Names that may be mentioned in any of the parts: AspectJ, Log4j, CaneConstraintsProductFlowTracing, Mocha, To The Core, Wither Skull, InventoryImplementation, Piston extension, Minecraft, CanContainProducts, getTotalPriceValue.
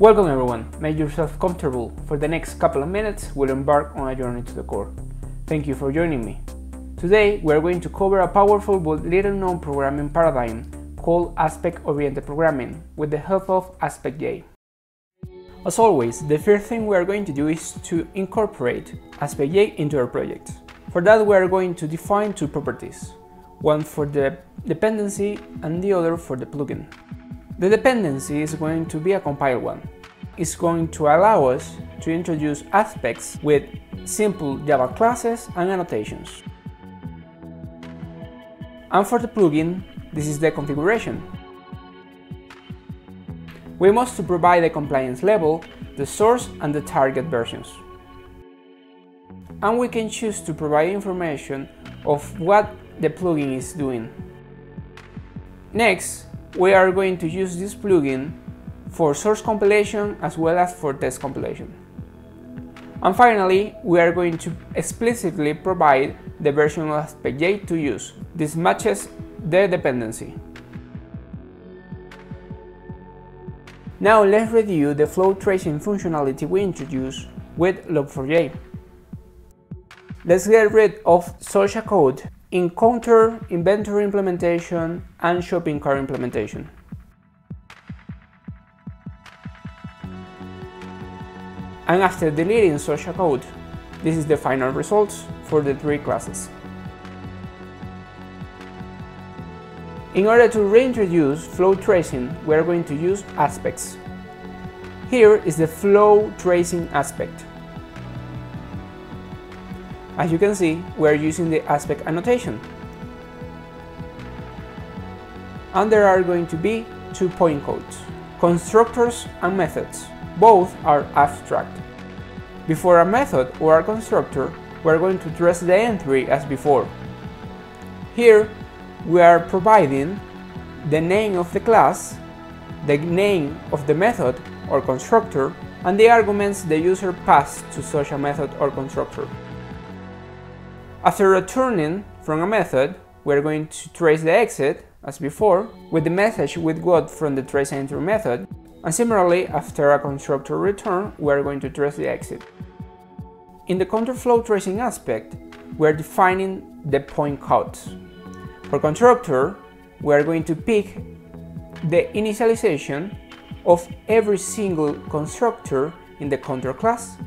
Welcome everyone, make yourself comfortable. For the next couple of minutes, we'll embark on a journey to the core. Thank you for joining me. Today, we're going to cover a powerful but little-known programming paradigm called aspect-oriented programming with the help of AspectJ. As always, the first thing we are going to do is to incorporate AspectJ into our project. For that, we are going to define two properties, one for the dependency and the other for the plugin. The dependency is going to be a compile one. It's going to allow us to introduce aspects with simple Java classes and annotations. And for the plugin, this is the configuration. We must provide the compliance level, the source and the target versions. And we can choose to provide information of what the plugin is doing. Next, we are going to use this plugin for source compilation as well as for test compilation. And finally, we are going to explicitly provide the version of AspectJ to use. This matches the dependency. Now let's review the flow tracing functionality we introduced with Log4j. Let's get rid of such a code in counter, inventory implementation, and shopping cart implementation. And after deleting such a code, this is the final results for the three classes. In order to reintroduce flow tracing, we are going to use aspects. Here is the flow tracing aspect. As you can see, we are using the aspect annotation. And there are going to be two point codes, constructors and methods. Both are abstract. Before a method or a constructor, we are going to trace the entry as before. Here, we are providing the name of the class, the name of the method or constructor, and the arguments the user passed to such a method or constructor. After returning from a method, we are going to trace the exit, as before, with the message we got from the traceEntry method, and similarly, after a constructor return, we are going to trace the exit. In the counter flow tracing aspect, we are defining the point codes. For constructor, we are going to pick the initialization of every single constructor in the counter class.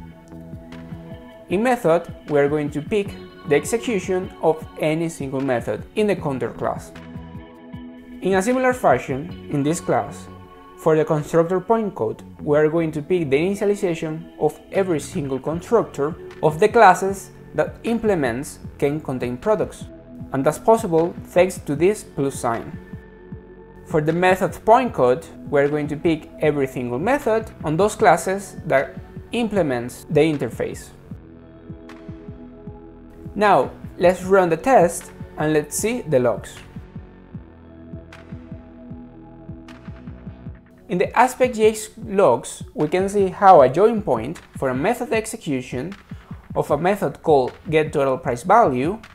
In method, we are going to pick the execution of any single method in the counter class. In a similar fashion, in this class, for the constructor point code, we are going to pick the initialization of every single constructor of the classes that implements CanContainProducts, and that's possible thanks to this plus sign. For the method point code, we are going to pick every single method on those classes that implements the interface. Now, let's run the test and let's see the logs. In the AspectJ logs, we can see how a join point for a method execution of a method called getTotalPriceValue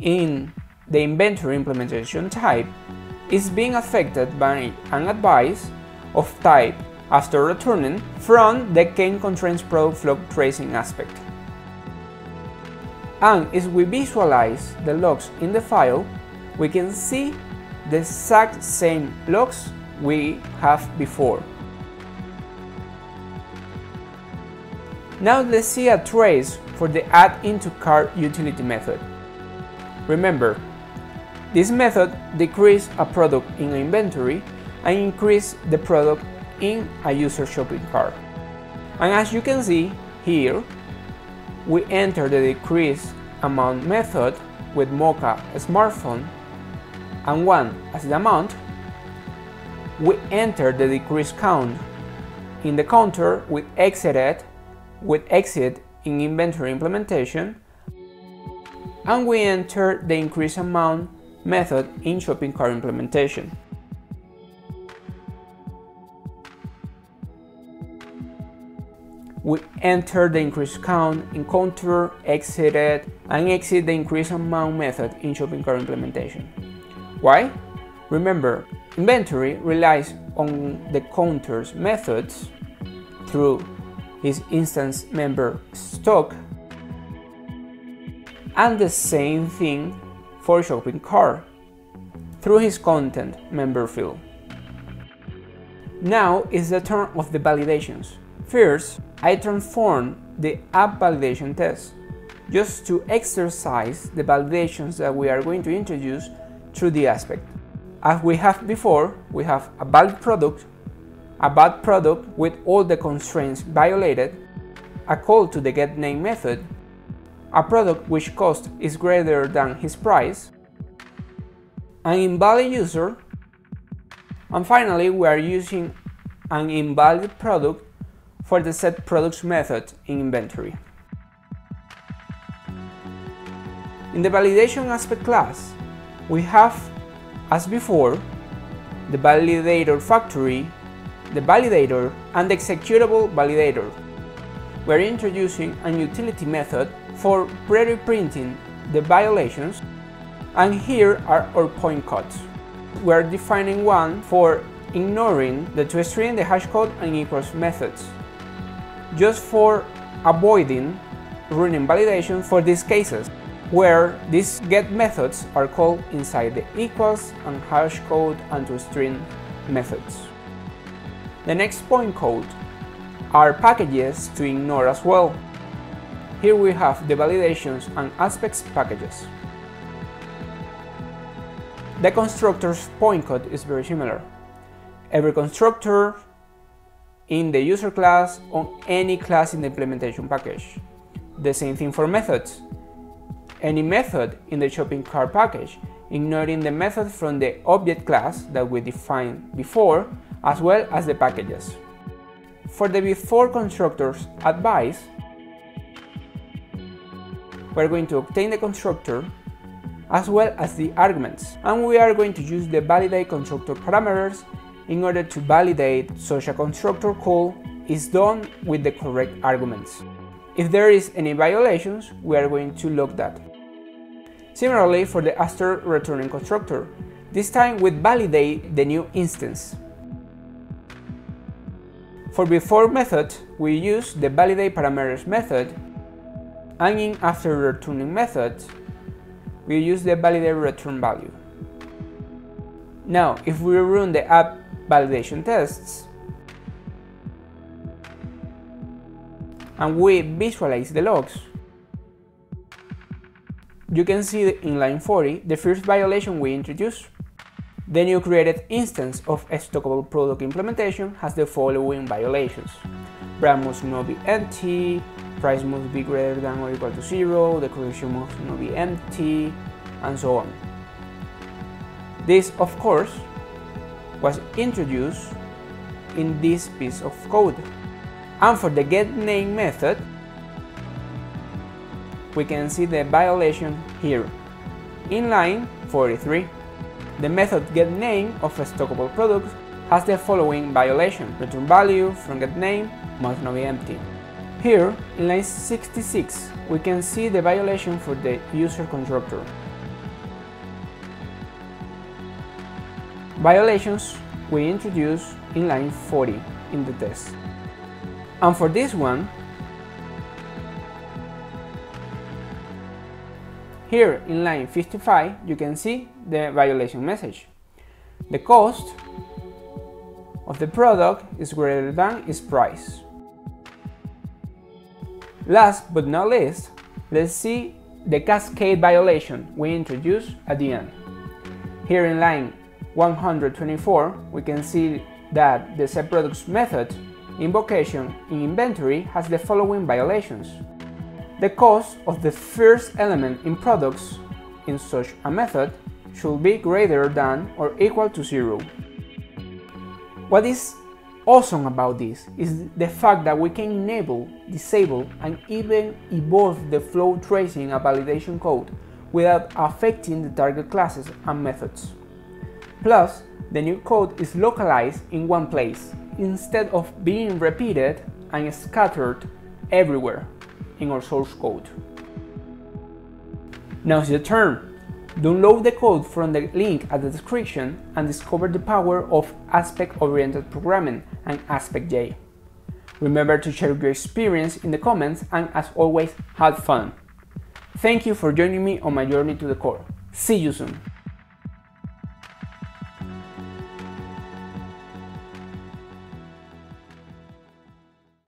in the inventory implementation type is being affected by an advice of type after returning from the CaneConstraintsProductFlowTracing aspect. And as we visualize the logs in the file, we can see the exact same logs we have before. Now let's see a trace for the addIntoCart utility method. Remember, this method decreases a product in an inventory and increases the product in a user shopping cart. And as you can see here, we enter the decrease amount method with Mocha smartphone, and 1 as the amount. We enter the decrease count in the counter with exit in inventory implementation, and we enter the increase amount method in shopping cart implementation. We enter the increase count in counter, exited, and exit the increase amount method in shopping cart implementation. Why? Remember, inventory relies on the counters methods through his instance member stock, and the same thing for shopping cart through his content member field. Now is the turn of the validations. First, I transform the app validation test just to exercise the validations that we are going to introduce through the aspect. As we have before, we have a valid product, a bad product with all the constraints violated, a call to the getName method, a product which cost is greater than his price, an invalid user, and finally we are using an invalid product for the setProducts method in inventory. In the validation aspect class, we have, as before, the validator factory, the validator, and the executable validator. We're introducing a utility method for pre-printing the violations, and here are our point codes. We're defining one for ignoring the toString, the hashcode, and equals methods, just for avoiding running validation for these cases, where these get methods are called inside the equals and hashcode and toString methods. The next point code are packages to ignore as well. Here we have the validations and aspects packages. The constructor's point code is very similar. Every constructor in the user class on any class in the implementation package. The same thing for methods. Any method in the shopping cart package, ignoring the method from the object class that we defined before, as well as the packages. For the before constructor's advice, we're going to obtain the constructor as well as the arguments, and we are going to use the validate constructor parameters in order to validate such a constructor call is done with the correct arguments. If there is any violations, we are going to log that. Similarly for the after returning constructor, this time we validate the new instance. For before method, we use the validate parameters method, and in after returning method, we use the validate return value. Now, if we run the app validation tests and we visualize the logs, you can see in line 40 the first violation we introduced. The new created instance of stockable product implementation has the following violations: brand must not be empty, price must be greater than or equal to 0, the collection must not be empty, and so on. This, of course, was introduced in this piece of code. And for the getName method, we can see the violation here, in line 43. The method getName of a stockable product has the following violation: return value from getName must not be empty. Here, in line 66, we can see the violation for the user constructor. Violations we introduce in line 40 in the test. And for this one, here in line 55, you can see the violation message. The cost of the product is greater than its price. Last but not least, let's see the cascade violation we introduced at the end. Here in line 124, we can see that the setProducts method invocation in inventory has the following violations. The cost of the first element in products in such a method should be greater than or equal to 0. What is awesome about this is the fact that we can enable, disable, and even evolve the flow tracing of validation code without affecting the target classes and methods. Plus, the new code is localized in one place instead of being repeated and scattered everywhere in our source code. Now is the turn Download the code from the link at the description and discover the power of aspect-oriented programming and AspectJ. Remember to share your experience in the comments, and as always, have fun! Thank you for joining me on my journey to the core. See you soon!